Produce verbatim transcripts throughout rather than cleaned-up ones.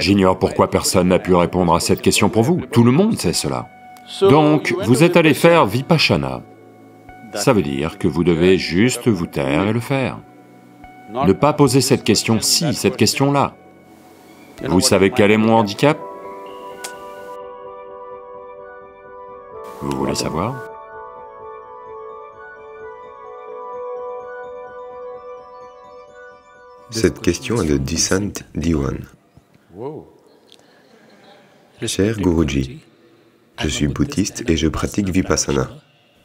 J'ignore pourquoi personne n'a pu répondre à cette question pour vous. Tout le monde sait cela. Donc, vous êtes allé faire Vipassana. Ça veut dire que vous devez juste vous taire et le faire. Ne pas poser cette question ci, cette question-là. Vous savez quel est mon handicap? Vous voulez savoir? Cette question est de Dushyant Dewan. Cher Guruji, je suis bouddhiste et je pratique Vipassana.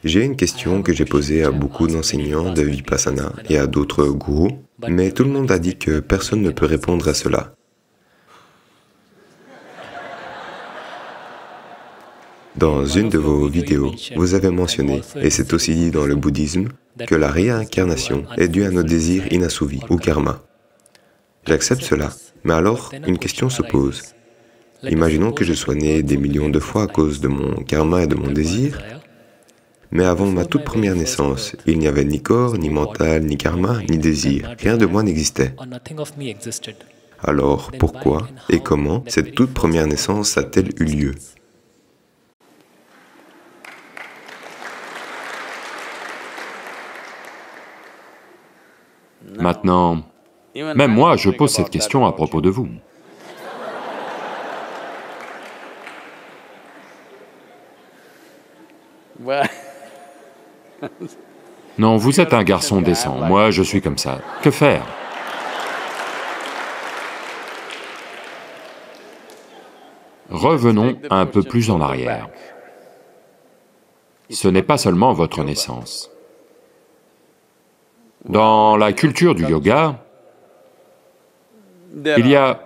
J'ai une question que j'ai posée à beaucoup d'enseignants de Vipassana et à d'autres gourous, mais tout le monde a dit que personne ne peut répondre à cela. Dans une de vos vidéos, vous avez mentionné, et c'est aussi dit dans le bouddhisme, que la réincarnation est due à nos désirs inassouvis, ou karma. J'accepte cela, mais alors une question se pose. Imaginons que je sois né des millions de fois à cause de mon karma et de mon désir, mais avant ma toute première naissance, il n'y avait ni corps, ni mental, ni karma, ni désir, rien de moi n'existait. Alors pourquoi et comment cette toute première naissance a-t-elle eu lieu? Maintenant, même moi, je pose cette question à propos de vous. Non, vous êtes un garçon décent, moi je suis comme ça. Que faire? Revenons un peu plus en arrière. Ce n'est pas seulement votre naissance. Dans la culture du yoga, il y a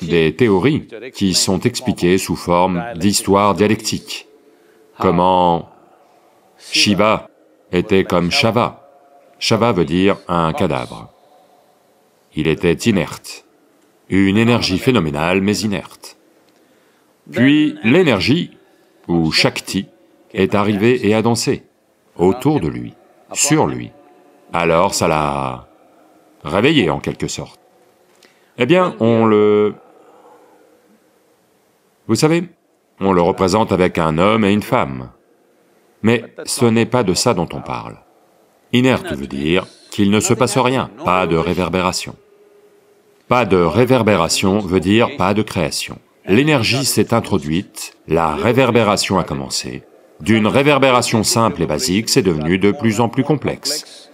des théories qui sont expliquées sous forme d'histoire dialectique. Comment Shiva était comme Shava. Shava veut dire un cadavre. Il était inerte, une énergie phénoménale mais inerte. Puis l'énergie, ou Shakti, est arrivée et a dansé, autour de lui, sur lui. Alors ça l'a réveillé en quelque sorte. Eh bien, on le... Vous savez, on le représente avec un homme et une femme. Mais ce n'est pas de ça dont on parle. Inerte veut dire qu'il ne se passe rien, pas de réverbération. Pas de réverbération veut dire pas de création. L'énergie s'est introduite, la réverbération a commencé. D'une réverbération simple et basique, c'est devenu de plus en plus complexe.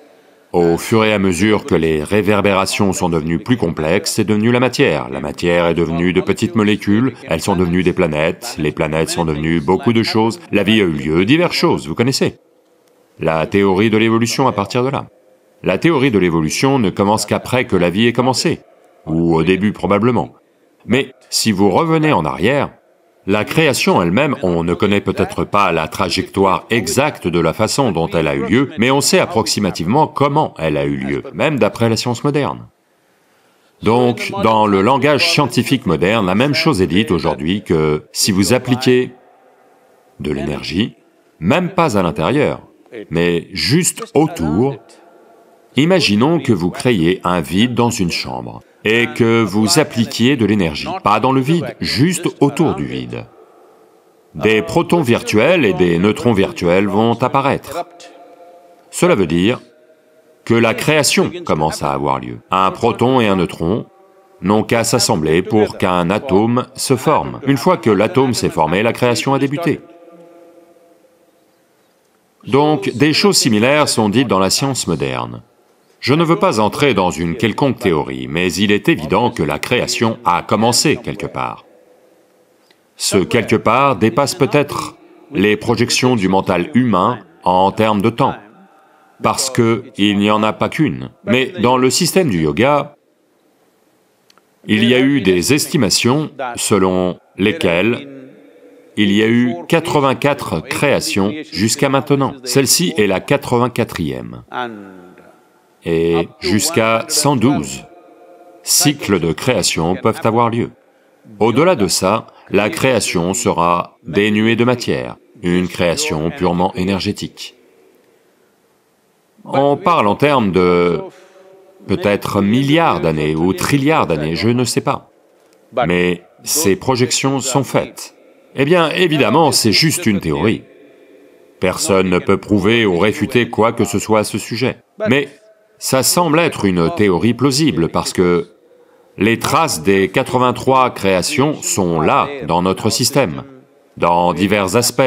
Au fur et à mesure que les réverbérations sont devenues plus complexes, c'est devenu la matière. La matière est devenue de petites molécules, elles sont devenues des planètes, les planètes sont devenues beaucoup de choses, la vie a eu lieu, diverses choses, vous connaissez. La théorie de l'évolution à partir de là. La théorie de l'évolution ne commence qu'après que la vie ait commencé, ou au début probablement. Mais si vous revenez en arrière, la création elle-même, on ne connaît peut-être pas la trajectoire exacte de la façon dont elle a eu lieu, mais on sait approximativement comment elle a eu lieu, même d'après la science moderne. Donc, dans le langage scientifique moderne, la même chose est dite aujourd'hui que si vous appliquez de l'énergie, même pas à l'intérieur, mais juste autour, imaginons que vous créez un vide dans une chambre, et que vous appliquiez de l'énergie, pas dans le vide, juste autour du vide. Des protons virtuels et des neutrons virtuels vont apparaître. Cela veut dire que la création commence à avoir lieu. Un proton et un neutron n'ont qu'à s'assembler pour qu'un atome se forme. Une fois que l'atome s'est formé, la création a débuté. Donc, des choses similaires sont dites dans la science moderne. Je ne veux pas entrer dans une quelconque théorie, mais il est évident que la création a commencé quelque part. Ce quelque part dépasse peut-être les projections du mental humain en termes de temps, parce qu'il n'y en a pas qu'une. Mais dans le système du yoga, il y a eu des estimations selon lesquelles il y a eu quatre-vingt-quatre créations jusqu'à maintenant. Celle-ci est la quatre-vingt-quatrième. Et jusqu'à cent douze cycles de création peuvent avoir lieu. Au-delà de ça, la création sera dénuée de matière, une création purement énergétique. On parle en termes de peut-être milliards d'années ou trilliards d'années, je ne sais pas. mais ces projections sont faites. Eh bien, évidemment, c'est juste une théorie. Personne ne peut prouver ou réfuter quoi que ce soit à ce sujet. Mais ça semble être une théorie plausible parce que les traces des quatre-vingt-trois créations sont là, dans notre système, dans divers aspects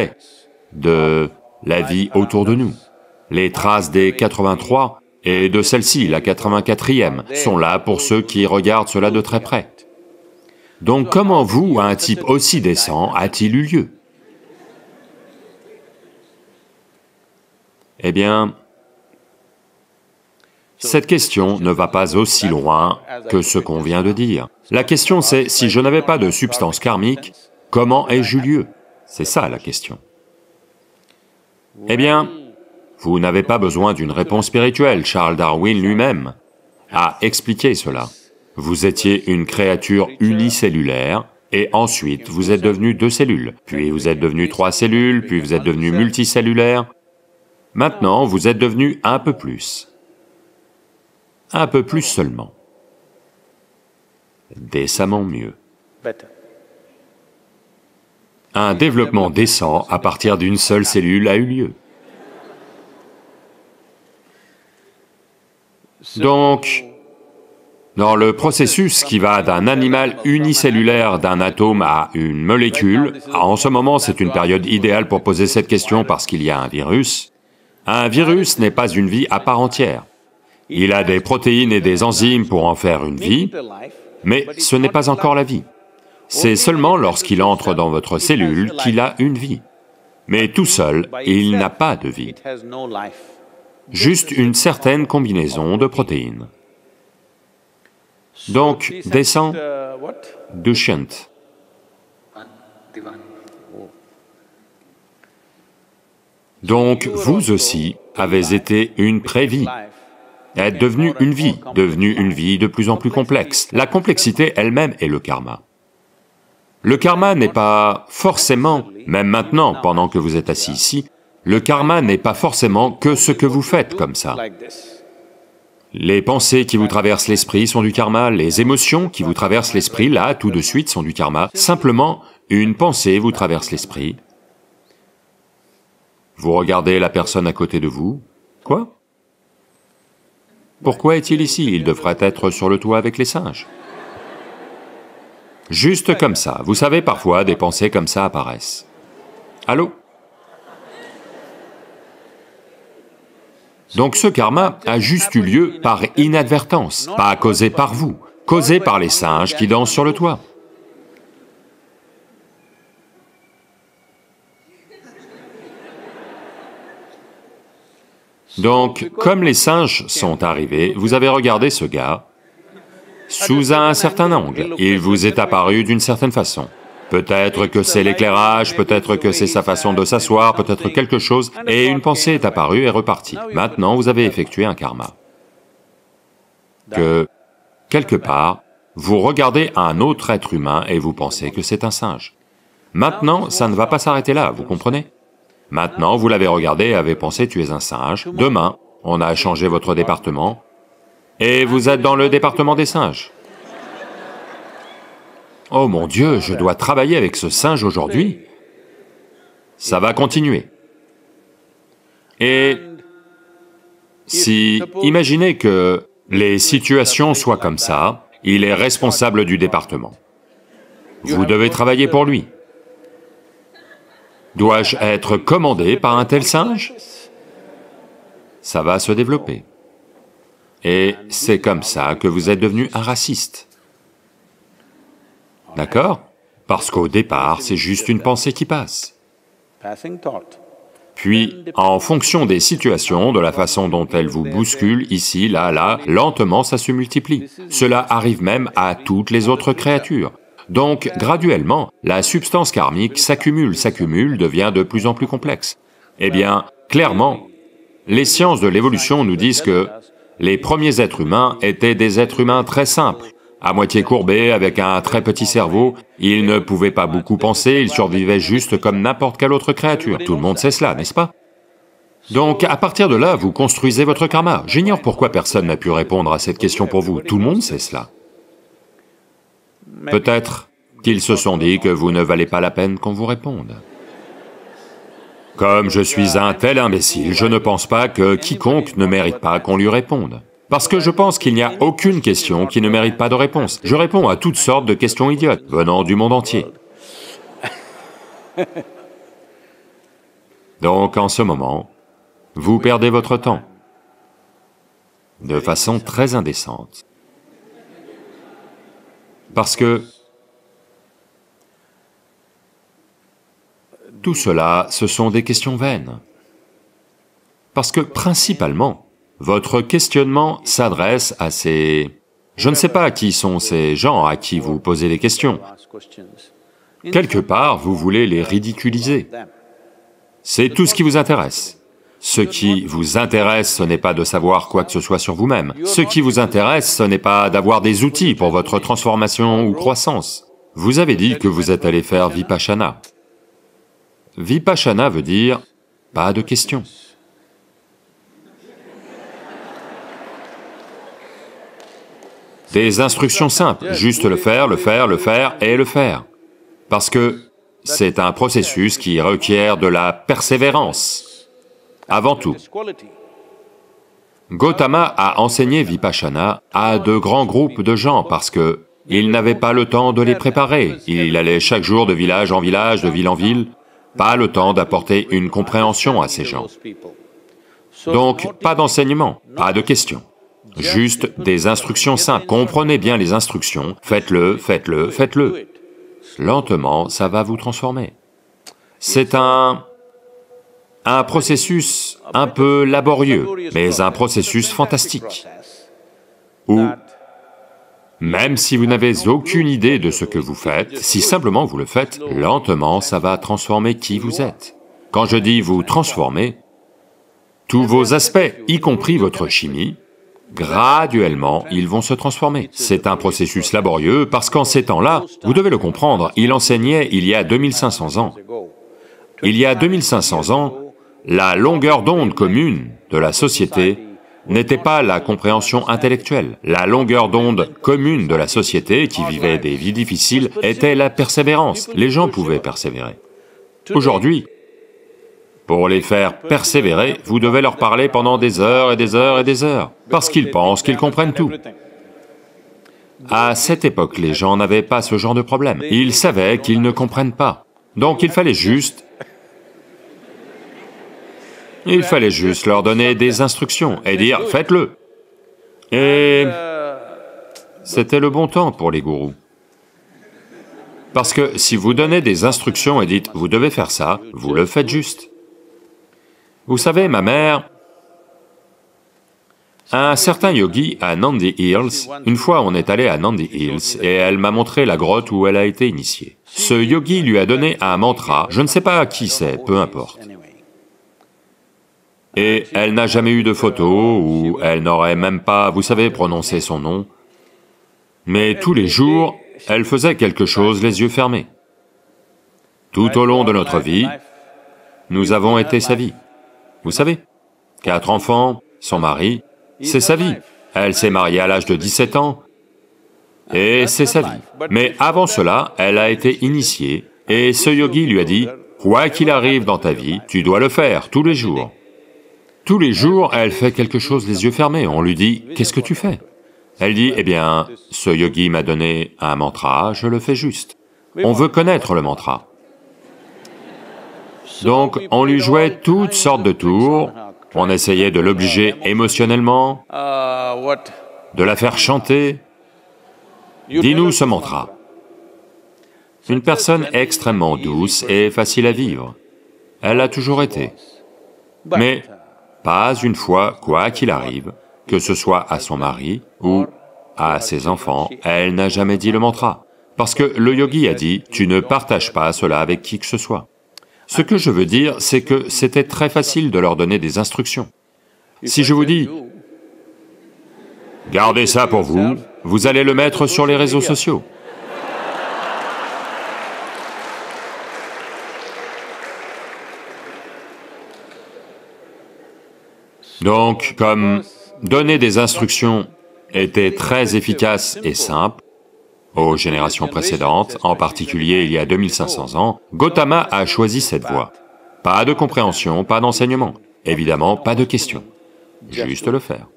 de la vie autour de nous. Les traces des quatre-vingt-trois et de celle-ci, la quatre-vingt-quatrième, sont là pour ceux qui regardent cela de très près. Donc comment vous, un type aussi décent, a-t-il eu lieu? Eh bien, cette question ne va pas aussi loin que ce qu'on vient de dire. La question c'est, si je n'avais pas de substance karmique, comment ai-je eu lieu? C'est ça la question. Eh bien, vous n'avez pas besoin d'une réponse spirituelle, Charles Darwin lui-même a expliqué cela. Vous étiez une créature unicellulaire, et ensuite vous êtes devenu deux cellules, puis vous êtes devenu trois cellules, puis vous êtes devenu multicellulaire. Maintenant, vous êtes devenu un peu plus. Un peu plus seulement. Décemment mieux. Un développement décent à partir d'une seule cellule a eu lieu. Donc, dans le processus qui va d'un animal unicellulaire d'un atome à une molécule, en ce moment c'est une période idéale pour poser cette question parce qu'il y a un virus. Un virus n'est pas une vie à part entière. Il a des protéines et des enzymes pour en faire une vie, mais ce n'est pas encore la vie. C'est seulement lorsqu'il entre dans votre cellule qu'il a une vie. Mais tout seul, il n'a pas de vie. Juste une certaine combinaison de protéines. Donc, descend Dushyant. Donc, vous aussi avez été une pré-vie, êtes devenu une vie, devenue une vie de plus en plus complexe. La complexité elle-même est le karma. Le karma n'est pas forcément, même maintenant, pendant que vous êtes assis ici, le karma n'est pas forcément que ce que vous faites comme ça. Les pensées qui vous traversent l'esprit sont du karma, les émotions qui vous traversent l'esprit, là, tout de suite, sont du karma. Simplement, une pensée vous traverse l'esprit. Vous regardez la personne à côté de vous. Quoi? Pourquoi est-il ici? Il devrait être sur le toit avec les singes. Juste comme ça. Vous savez, parfois, des pensées comme ça apparaissent. Allô? Donc ce karma a juste eu lieu par inadvertance, pas causé par vous, causé par les singes qui dansent sur le toit. Donc, comme les singes sont arrivés, vous avez regardé ce gars sous un certain angle, il vous est apparu d'une certaine façon. Peut-être que c'est l'éclairage, peut-être que c'est sa façon de s'asseoir, peut-être quelque chose, et une pensée est apparue et repartie. Maintenant, vous avez effectué un karma. Que, quelque part, vous regardez un autre être humain et vous pensez que c'est un singe. Maintenant, ça ne va pas s'arrêter là, vous comprenez? Maintenant, vous l'avez regardé et avez pensé tu es un singe. Demain, on a changé votre département, et vous êtes dans le département des singes. Oh mon Dieu, je dois travailler avec ce singe aujourd'hui. Ça va continuer. Et si, imaginez que les situations soient comme ça, il est responsable du département. Vous devez travailler pour lui. Dois-je être commandé par un tel singe? Ça va se développer. Et c'est comme ça que vous êtes devenu un raciste. D'accord? Parce qu'au départ, c'est juste une pensée qui passe. Puis, en fonction des situations, de la façon dont elles vous bousculent, ici, là, là, lentement ça se multiplie. Cela arrive même à toutes les autres créatures. Donc, graduellement, la substance karmique s'accumule, s'accumule, devient de plus en plus complexe. Eh bien, clairement, les sciences de l'évolution nous disent que les premiers êtres humains étaient des êtres humains très simples. À moitié courbé, avec un très petit cerveau, il ne pouvait pas beaucoup penser, il survivait juste comme n'importe quelle autre créature. Tout le monde sait cela, n'est-ce pas? Donc, à partir de là, vous construisez votre karma. J'ignore pourquoi personne n'a pu répondre à cette question pour vous. Tout le monde sait cela. Peut-être qu'ils se sont dit que vous ne valez pas la peine qu'on vous réponde. Comme je suis un tel imbécile, je ne pense pas que quiconque ne mérite pas qu'on lui réponde. Parce que je pense qu'il n'y a aucune question qui ne mérite pas de réponse. Je réponds à toutes sortes de questions idiotes, venant du monde entier. Donc, en ce moment, vous perdez votre temps de façon très indécente. Parce que tout cela, ce sont des questions vaines. Parce que principalement, votre questionnement s'adresse à ces... Je ne sais pas qui sont ces gens à qui vous posez des questions. Quelque part, vous voulez les ridiculiser. C'est tout ce qui vous intéresse. Ce qui vous intéresse, ce n'est pas de savoir quoi que ce soit sur vous-même. Ce qui vous intéresse, ce n'est pas d'avoir des outils pour votre transformation ou croissance. Vous avez dit que vous êtes allé faire Vipassana. Vipassana veut dire « pas de questions ». Des instructions simples, juste le faire, le faire, le faire et le faire. Parce que c'est un processus qui requiert de la persévérance, avant tout. Gautama a enseigné Vipassana à de grands groupes de gens parce que il n'avait pas le temps de les préparer. Il allait chaque jour de village en village, de ville en ville, pas le temps d'apporter une compréhension à ces gens. Donc, pas d'enseignement, pas de questions. Juste des instructions simples. Comprenez bien les instructions, faites-le, faites-le, faites-le. Lentement, ça va vous transformer. C'est un... un processus un peu laborieux, mais un processus fantastique, où, même si vous n'avez aucune idée de ce que vous faites, si simplement vous le faites, lentement, ça va transformer qui vous êtes. Quand je dis vous transformer, tous vos aspects, y compris votre chimie, graduellement, ils vont se transformer. C'est un processus laborieux parce qu'en ces temps-là, vous devez le comprendre, il enseignait il y a deux mille cinq cents ans. Il y a deux mille cinq cents ans, la longueur d'onde commune de la société n'était pas la compréhension intellectuelle. La longueur d'onde commune de la société, qui vivait des vies difficiles, était la persévérance. Les gens pouvaient persévérer. Aujourd'hui, pour les faire persévérer, vous devez leur parler pendant des heures et des heures et des heures, parce qu'ils pensent qu'ils comprennent tout. À cette époque, les gens n'avaient pas ce genre de problème. Ils savaient qu'ils ne comprennent pas. Donc il fallait juste... Il fallait juste leur donner des instructions et dire « faites-le ». Et c'était le bon temps pour les gourous. Parce que si vous donnez des instructions et dites « vous devez faire ça », vous le faites juste. Vous savez, ma mère, un certain yogi à Nandi Hills, une fois on est allé à Nandi Hills et elle m'a montré la grotte où elle a été initiée. Ce yogi lui a donné un mantra, je ne sais pas qui c'est, peu importe. Et elle n'a jamais eu de photo, ou elle n'aurait même pas, vous savez, prononcé son nom. Mais tous les jours, elle faisait quelque chose les yeux fermés. Tout au long de notre vie, nous avons été sa vie. Vous savez, quatre enfants, son mari, c'est sa vie. Elle s'est mariée à l'âge de dix-sept ans, et c'est sa vie. Mais avant cela, elle a été initiée, et ce yogi lui a dit, « Quoi qu'il arrive dans ta vie, tu dois le faire, tous les jours. » Tous les jours, elle fait quelque chose les yeux fermés, on lui dit, « Qu'est-ce que tu fais ?» Elle dit, « Eh bien, ce yogi m'a donné un mantra, je le fais juste. » On veut connaître le mantra. Donc, on lui jouait toutes sortes de tours, on essayait de l'obliger émotionnellement, de la faire chanter. « Dis-nous ce mantra. » Une personne extrêmement douce et facile à vivre. Elle l'a toujours été. Mais pas une fois, quoi qu'il arrive, que ce soit à son mari ou à ses enfants, elle n'a jamais dit le mantra. Parce que le yogi a dit, « Tu ne partages pas cela avec qui que ce soit. » Ce que je veux dire, c'est que c'était très facile de leur donner des instructions. Si je vous dis, « Gardez ça pour vous », vous allez le mettre sur les réseaux sociaux. Donc, comme donner des instructions était très efficace et simple, aux générations précédentes, en particulier il y a deux mille cinq cents ans, Gautama a choisi cette voie. Pas de compréhension, pas d'enseignement, évidemment pas de questions, juste le faire.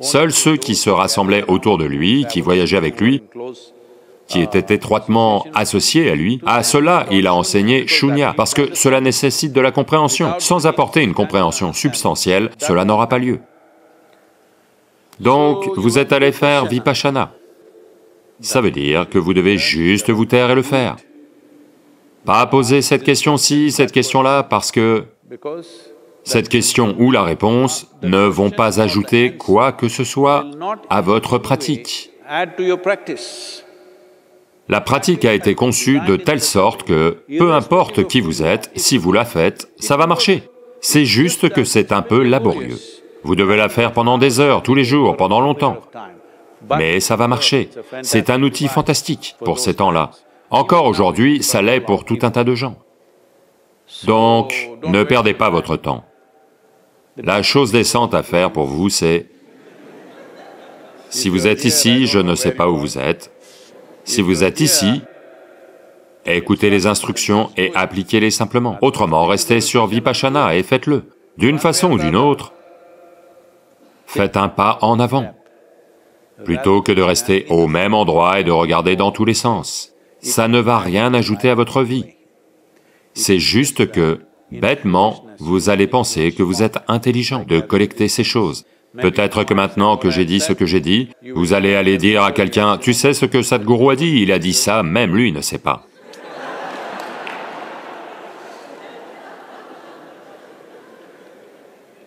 Seuls ceux qui se rassemblaient autour de lui, qui voyageaient avec lui, qui étaient étroitement associés à lui, à cela il a enseigné Shunya, parce que cela nécessite de la compréhension. Sans apporter une compréhension substantielle, cela n'aura pas lieu. Donc, vous êtes allé faire Vipassana. Ça veut dire que vous devez juste vous taire et le faire. Pas poser cette question-ci, cette question-là, parce que cette question ou la réponse ne vont pas ajouter quoi que ce soit à votre pratique. La pratique a été conçue de telle sorte que, peu importe qui vous êtes, si vous la faites, ça va marcher. C'est juste que c'est un peu laborieux. Vous devez la faire pendant des heures, tous les jours, pendant longtemps. Mais ça va marcher. C'est un outil fantastique pour ces temps-là. Encore aujourd'hui, ça l'est pour tout un tas de gens. Donc, ne perdez pas votre temps. La chose décente à faire pour vous, c'est... Si vous êtes ici, je ne sais pas où vous êtes. Si vous êtes ici, écoutez les instructions et appliquez-les simplement. Autrement, restez sur Vipassana et faites-le. D'une façon ou d'une autre, faites un pas en avant, plutôt que de rester au même endroit et de regarder dans tous les sens. Ça ne va rien ajouter à votre vie. C'est juste que, bêtement, vous allez penser que vous êtes intelligent de collecter ces choses. Peut-être que maintenant que j'ai dit ce que j'ai dit, vous allez aller dire à quelqu'un, « Tu sais ce que Sadhguru a dit, il a dit ça, même lui ne sait pas. »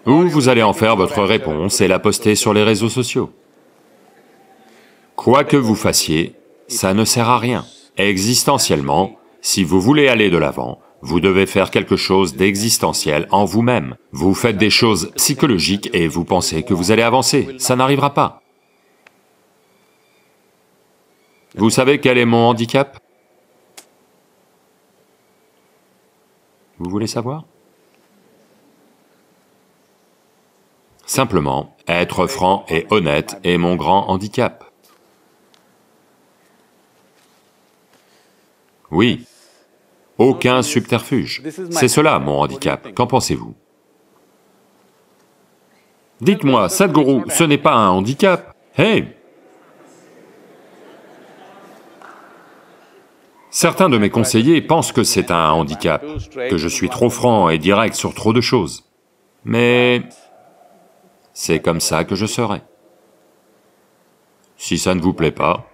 Ou vous allez en faire votre réponse et la poster sur les réseaux sociaux. Quoi que vous fassiez, ça ne sert à rien. Existentiellement, si vous voulez aller de l'avant, vous devez faire quelque chose d'existentiel en vous-même. Vous faites des choses psychologiques et vous pensez que vous allez avancer. Ça n'arrivera pas. Vous savez quel est mon handicap? Vous voulez savoir? Simplement, être franc et honnête est mon grand handicap. Oui, aucun subterfuge. C'est cela mon handicap, qu'en pensez-vous? Dites-moi, Sadhguru, ce n'est pas un handicap, hey! Certains de mes conseillers pensent que c'est un handicap, que je suis trop franc et direct sur trop de choses, mais... c'est comme ça que je serai. Si ça ne vous plaît pas,